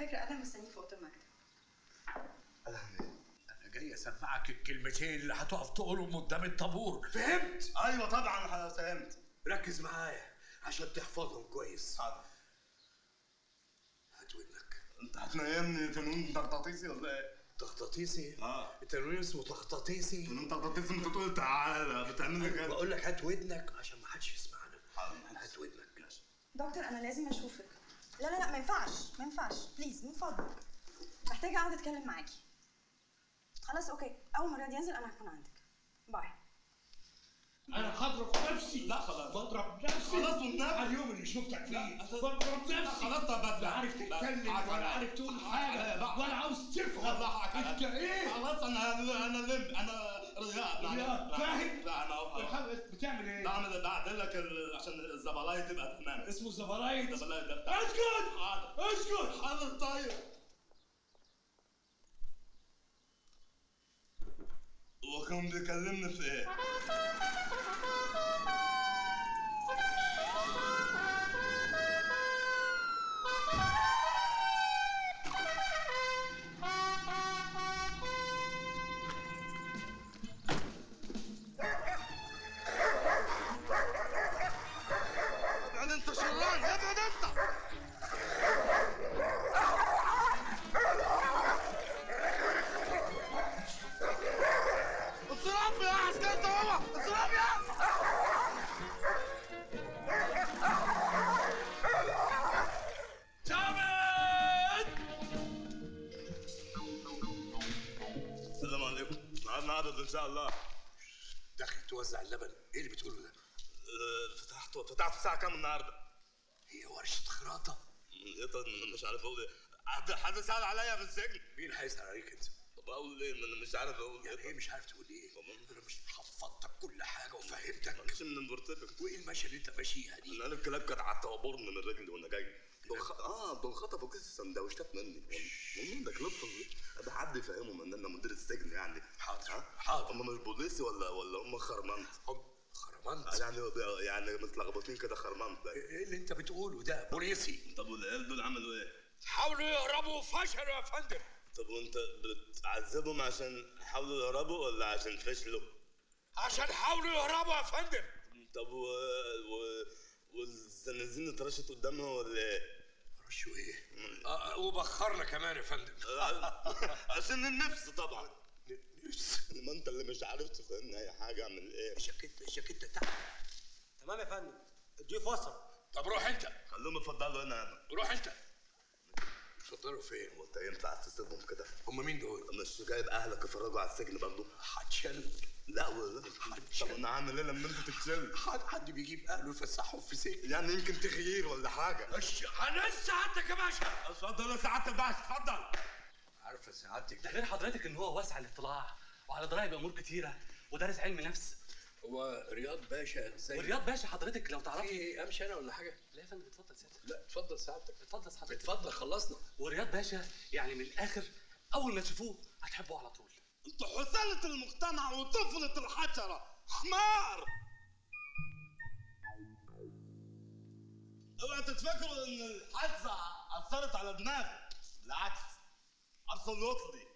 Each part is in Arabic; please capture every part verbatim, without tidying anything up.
فكره انا مستنيك في اوضه المكتب. انا جاي اسمعك الكلمتين اللي هتقف تقولهم قدام الطابور، فهمت؟ ايوه طبعا فهمت. ركز معايا عشان تحفظهم كويس. حاضر. هات ودنك. انت هتنيمني تنويم تغطاطيسي ولا ايه؟ تغطاطيسي؟ اه التنويم اسمه تغطاطيسي. تنويم تغطاطيسي انت تقول تعالى بتعمل لي كده. بقول لك هات ودنك عشان ما حدش يسمعنا. حاضر هات ودنك. دكتور انا لازم اشوفك. لا لا لا ما ينفعش ما ينفعش بليز من فضلك، محتاجه اقعد اتكلم معاكي. خلاص اوكي، اول ما رياض ينزل انا هكون عندك. باي. انا هضرب نفسي. لا خلاص بضرب نفسي خلاص والنبي. على اليوم اللي شفتك فيه بضرب نفسي خلاص. طب لا عارف تتكلم ولا عارف تقول حاجه ولا عاوز تفهم. انت ايه؟ خلاص انا انا لم انا رياض فاهم. لا انا بتعمل ايه؟ لا انا بعدل لك عشان الزبلايه تبقى تمام. اسمه الزبلايه. الزبلايه ده اسكت. حاضر اسكت. حاضر طيب. وكان بيكلمني في ايه؟ انت شران ابعد انت. اضرب يا عسكري انت بابا. اضرب يا جامد. السلام عليكم. عندنا عدد ان شاء الله. دخل توزع اللبن. ايه اللي بتقوله ده؟ فتحت فتحت الساعة كام النهارده؟ هي ورشة خراطة؟ ايه مش عارف اقول ايه؟ حد سأل عليا في السجن؟ مين هيسأل عليك انت؟ طب اقول ايه؟ ما انا مش عارف اقول يعني ايه. ايه مش عارف تقول ايه؟ انا مش خفضتك كل حاجة وفهمتك. مش من المرتبك. وايه المشي اللي انت ماشيها دي؟ انا الكلاب كانت على الطوابور من الراجل وانا جاي. بنخ... اه دول خطفوا كيس السندوتشات مني. منين ده كلاب؟ ده حد يفهمهم ان انا مدير السجن يعني. حاضر حاضر. هم مش بوليسي ولا ولا هم خرمانة؟ خرمانت يعني يعني متلخبطين كده. خرمانت ايه اللي انت بتقوله ده؟ بوليسي. طب والعيال دول عملوا ايه؟ حاولوا يهربوا فشلوا يا فندم. طب وانت بتعذبهم عشان حاولوا يهربوا ولا عشان فشلوا؟ عشان حاولوا يهربوا يا فندم. طب و والزنازين اترشت قدامها ولا ايه؟ رشوا ايه؟ اه وبخرنا كمان يا فندم. عشان النفس طبعا. ما انت اللي مش عارف تفهمني اي حاجه. اعمل ايه؟ الشكيت الشكيت تحت. تمام يا فندم. الضيوف وصل. طب روح انت. خلوهم يتفضلوا هنا يابا. روح انت. اتفضلوا فين؟ هو انت ينفع تسيبهم كده؟ هم مين دول؟ مش جايب اهلك يفرجوا على السجن برضه؟ هتشل. لا والله هتشل. طب انا هعمل ايه لما انت تتشل؟ حد بيجيب اهله يفسحهم في سجن يعني يمكن تغيير ولا حاجه. اش انا سعادتك يا باشا. اتفضل يا سعاده الباشا اتفضل. عارفه سعادتك ده غير حضرتك ان هو واسع الاطلاع وعلى درايه بامور كتيره ودارس علم نفس. هو رياض باشا زي ورياض باشا حضرتك لو تعرفي. ايه امشي انا ولا حاجه؟ لا يا فندم اتفضل سيادتك. لا اتفضل سعادتك. اتفضل سعادتك. اتفضل خلصنا. ورياض باشا يعني من الاخر اول ما تشوفوه هتحبوه على طول. انتوا حثاله المقتنع وطفله الحشره حمار. اوعى تتفكروا ان الحادثه اثرت على دماغي، بالعكس أبسولوتلي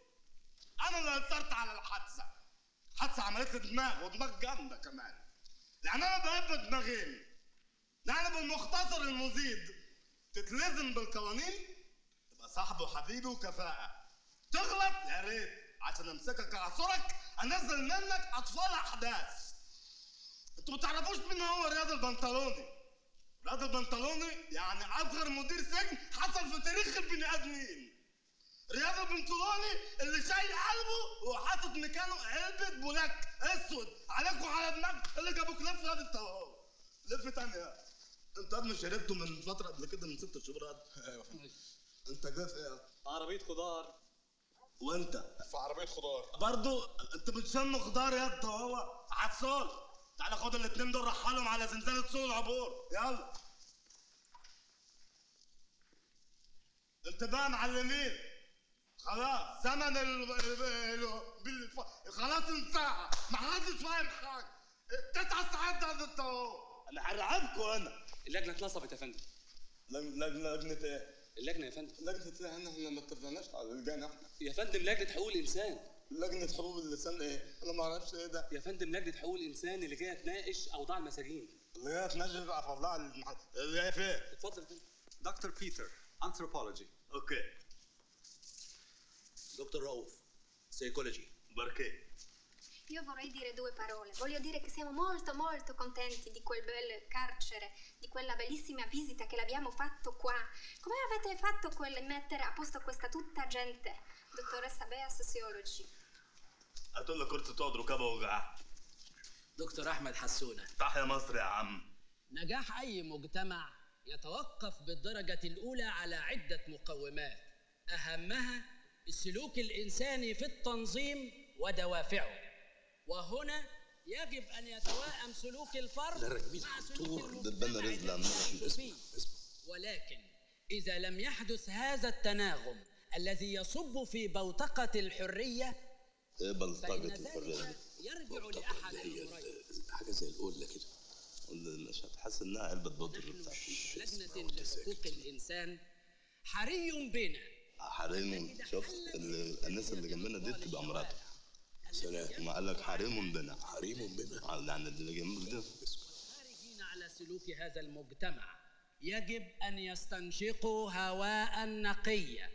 أنا اللي أثرت على الحادثة. الحادثة عملت لي دماغ ودماغ جامدة كمان. يعني أنا بحب دماغين. يعني بالمختصر المزيد تتلزم بالقوانين تبقى صاحبي وحبيبي وكفاءة. تغلط يا ريت عشان أمسكك أعصرك أنزل منك أطفال أحداث. أنتوا ما تعرفوش مين هو رياض البنطلوني. رياض البنطلوني يعني أصغر مدير سجن حصل في تاريخ البني آدمين. رياض البنطلوني اللي شايل قلبه وحاطط مكانه علبه بولاك اسود عليكوا على دماغك اللي جابوك لفه هذه التوهان. لفه ثانيه. انت ابني شربته من فتره قبل كده من ست شهور هذا. ايوه فندم. انت جاي في ايه؟ عربيه خضار. وانت؟ في عربيه خضار. برضه انت بتشم خضار يا التوهان عطسان. تعالى خد الاثنين دول رحلهم على زنزانه سوق العبور يلا. انت بقى معلمين خلاص زمن ال ال خلاص انتهى. ما حدش فاهم حاجه. تسع ساعات ده انت اهو. انا هرعبكم. انا اللجنه اتنصبت يا فندم. لجنه لجنه ايه؟ اللجنه يا فندم. لجنه احنا احنا ما اتفقناش على اللجنه احنا. يا فندم لجنه حقوق الانسان. لجنه حقوق الانسان ايه؟ انا ما اعرفش ايه ده. يا فندم لجنه حقوق الانسان اللي جايه تناقش اوضاع المساجين. اللي جايه تناقش اوضاع المحل اللي جايه فين؟ اتفضل يا فندم. دكتور بيتر انثروبولوجي. اوكي. دكتور رؤوف سيكولوجي. بركي. Io vorrei dire due parole. Voglio dire che siamo molto molto contenti di quel bel carcere, di quella bellissima visita che l'abbiamo fatto qua. Come avete fatto quel mettere a posto questa tutta gente? Dottoressa Bea Sociology. هاتولنا كرة تضرب كبه وجعها. دكتور أحمد حسونة. تحيا مصر يا عم. نجاح أي مجتمع يتوقف بالدرجة الأولى على عدة مقومات، أهمها السلوك الإنساني في التنظيم ودوافعه. وهنا يجب ان يتوائم سلوك الفرد مع سلوك المجتمع ولكن اذا لم يحدث هذا التناغم الذي يصب في بوتقه الحريه بوتقه الحريه يرجع لاحد الامرين حاجه زي الاولى كده المشهد حاسس انها علبه بدر بتاعتي لجنه لحقوق الانسان حري بنا حري شفت الناس اللي جنبنا دي بتبقى مراته ما قال لك حريم بنا حريم بنا على اللي جنبك ده خارجين على سلوك هذا المجتمع يجب ان يستنشقوا هواء نقيا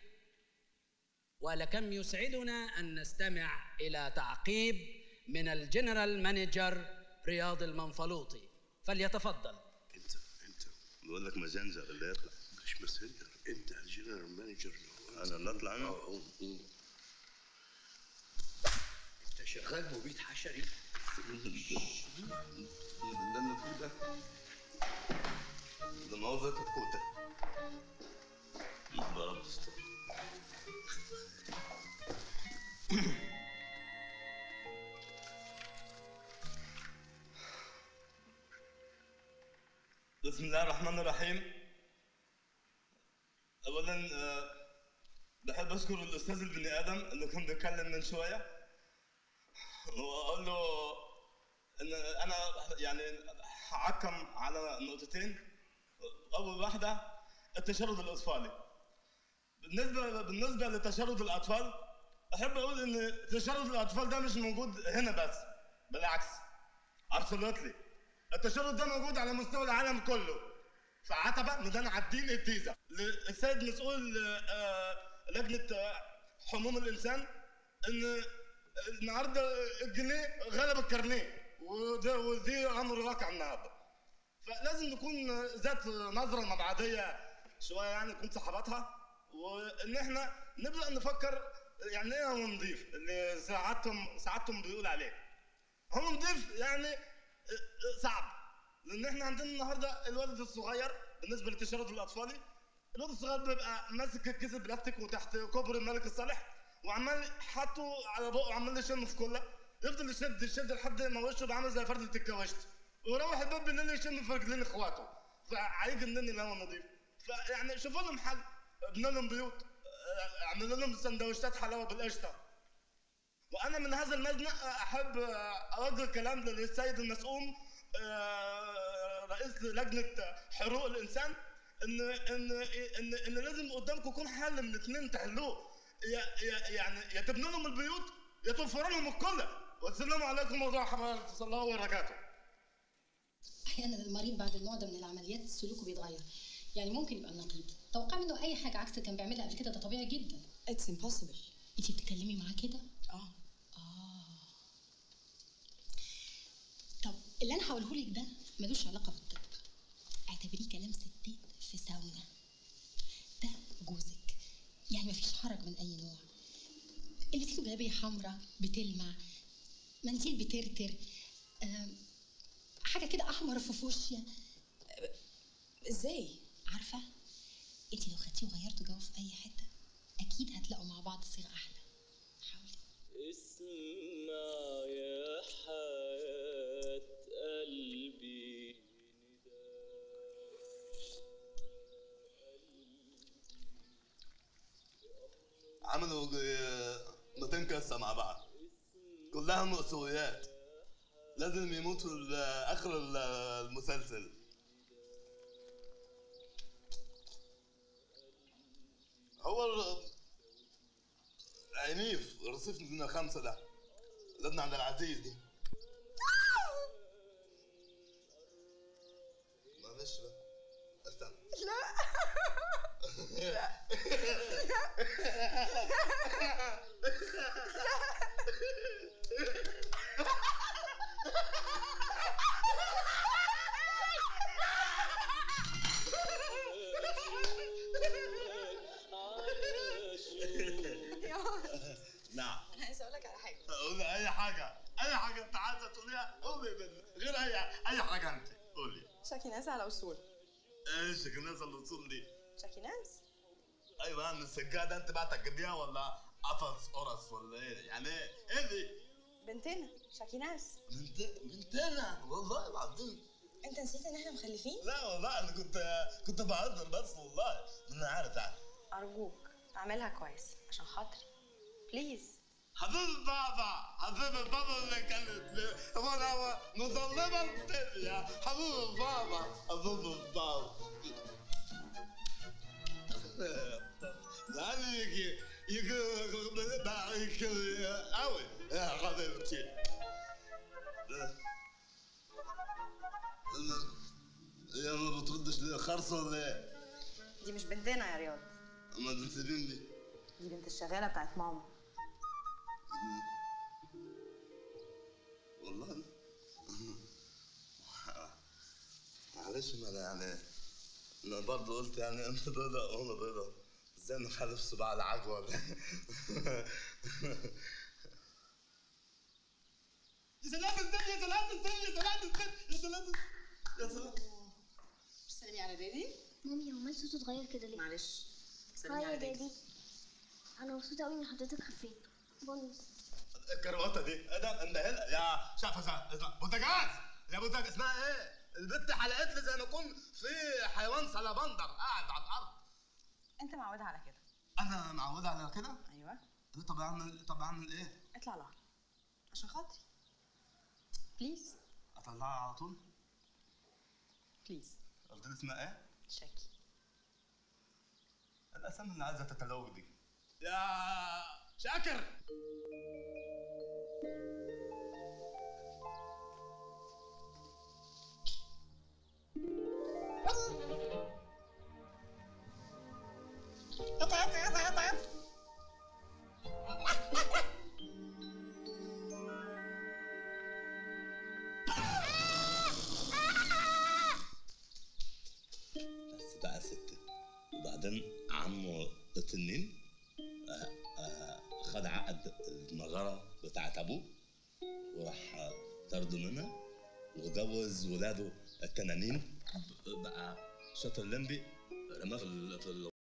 ولكم يسعدنا ان نستمع الى تعقيب من الجنرال مانجر رياض المنفلوطي فليتفضل. انت انت بقول لك مازنجر اللي يطلع مش مازنجر انت الجنرال مانجر انا اللي اطلع انا شغال مبيد حشري ده اللي فيه ده ده موزة الكوتة ضربت السطح بسم الله الرحمن الرحيم. أولا بحب أشكر الأستاذ البني آدم اللي كان بيتكلم من شوية واقول له ان انا يعني هعكم على نقطتين. اول واحده التشرد الاطفالي. بالنسبه بالنسبه لتشرد الاطفال احب اقول ان تشرد الاطفال ده مش موجود هنا بس، بالعكس ابسولوتلي التشرد ده موجود على مستوى العالم كله. فعتبه ان ده انا عديل التيزه للسيد مسؤول لجنه حموم الانسان ان النهارده الجنيه غلب الكارنيه وده ودي امر واقع النهارده. فلازم نكون ذات نظره مبعديه شويه يعني نكون صحاباتها وان احنا نبدا نفكر يعني ايه هو نضيف اللي ساعاتهم ساعاتهم بيقول عليه. هو نضيف يعني صعب لان احنا عندنا النهارده الولد الصغير بالنسبه للتشرد الاطفالي الولد الصغير بيبقى ماسك كيس بلاستيك وتحت كوبري الملك الصالح وعمال حاطه على بقه وعمال يشم في كله يفضل يشد يشد لحد ما وشه بقى عامل زي فرده الكواشت ويروح الباب بالليل يشم في رجلين اخواته فهيجي منين الهوا نضيف؟ فيعني شوفوا لهم حل ابنا لهم بيوت عملنا لهم سندوتشات حلاوه بالقشطه. وانا من هذا المبنى احب اوجه كلام للسيد المسؤول رئيس لجنه حقوق الانسان ان ان ان ان لازم قدامكم يكون حل من الاثنين تحلوه. يعني يا تبنوا لهم البيوت يا توفروا لهم الكل. والسلام عليكم ورحمه الله وبركاته. احيانا المريض بعد النوع ده من العمليات سلوكه بيتغير، يعني ممكن يبقى نقيض، توقع منه اي حاجه عكس اللي كان بيعملها قبل كده، ده طبيعي جدا. اتس امبوسيبل. انت بتتكلمي معاه كده؟ اه اه طب اللي انا هقوله لك ده ملوش علاقه بالطب. اعتبريه كلام ستات في ساونا. ده جوزك. يعني مفيش حرج من اي نوع. لبسته جلابيه حمراء بتلمع، منديل بترتر، حاجه كده احمر في فوشيا. ازاي؟ عارفه؟ انت لو خدتيه وغيرتوا جو في اي حته اكيد هتلاقوا مع بعض صيغه احلى. حاولي. اسمع يا حياه قلبي عملوا ميتين كاسة مع بعض كلها مأساويات لازم يموتوا لآخر المسلسل. هو عنيف رصيف لنا خمسه ده زدنا عند العزيز دي معلش بقى استنى لا لا نعم انا عايزه اقول لك على حاجه. قول اي حاجه اي حاجه انت عايزه تقوليها قولي غير اي اي حاجه انت قولي. شاكيناز على اصول. ايه شاكيناز على اصول دي؟ شاكيناز ايوه انا السجاده ده انت بقى تجيبيها ولا قفص قرص ولا ايه؟ يعني ايه ايه دي؟ بنتنا شاكيناز. بنت بنتنا والله العظيم. انت نسيت ان احنا مخلفين؟ لا والله انا كنت كنت بهزر بس والله انا عارف يعني. ارجوك اعملها كويس عشان خاطري بليز. حبيب بابا حبيب بابا اللي كانت وانا مظلمه الدنيا حبيب بابا حبيب بابا. لعلي يجي يجي يجي قوي يا حبيبتي. يا ما بتردش ليه خرصه ولا ايه؟ دي مش بنتنا يا رياض. ما بنت مين دي؟ دي بنت الشغاله بتاعت ماما. والله معلش ما انا يعني انا برضه قلت يعني انت بيضه وانا بيضه ازاي نخلف صباع العجوه ده؟ يا سلام الزين يا سلام الزين يا سلام الزين يا سلام يا سلام. مش سلمي على دادي؟ مامي هو مال صوته اتغير كده ليه؟ معلش سلمي على دادي. أنا مبسوطة أوي إن حضرتك خفيت. بونس. الكرواتة دي إيه ده؟ مندهلة يا شافة شافة بوتاجاز يا بوتاجاز اسمها إيه؟ البت حلقت لي زي ما أكون في حيوان سلابندر قاعد على الأرض. أنت معودة على كده. أنا معودة على كده؟ أيوه. طب أعمل طب أعمل إيه؟ اطلع لها عشان خاطري. بليز. أطلعها على طول؟ بليز. قلت لي اسمها إيه؟ شاكي. الأسامي اللي عايزة تتلوج دي. يا شاكر بس بقى يا ستي وبعدين عمو التنين خد عقد المغاره بتاعت ابوه وراح طرده منها وجوز ولاده التنانين بقى شاطر لمبي رماه في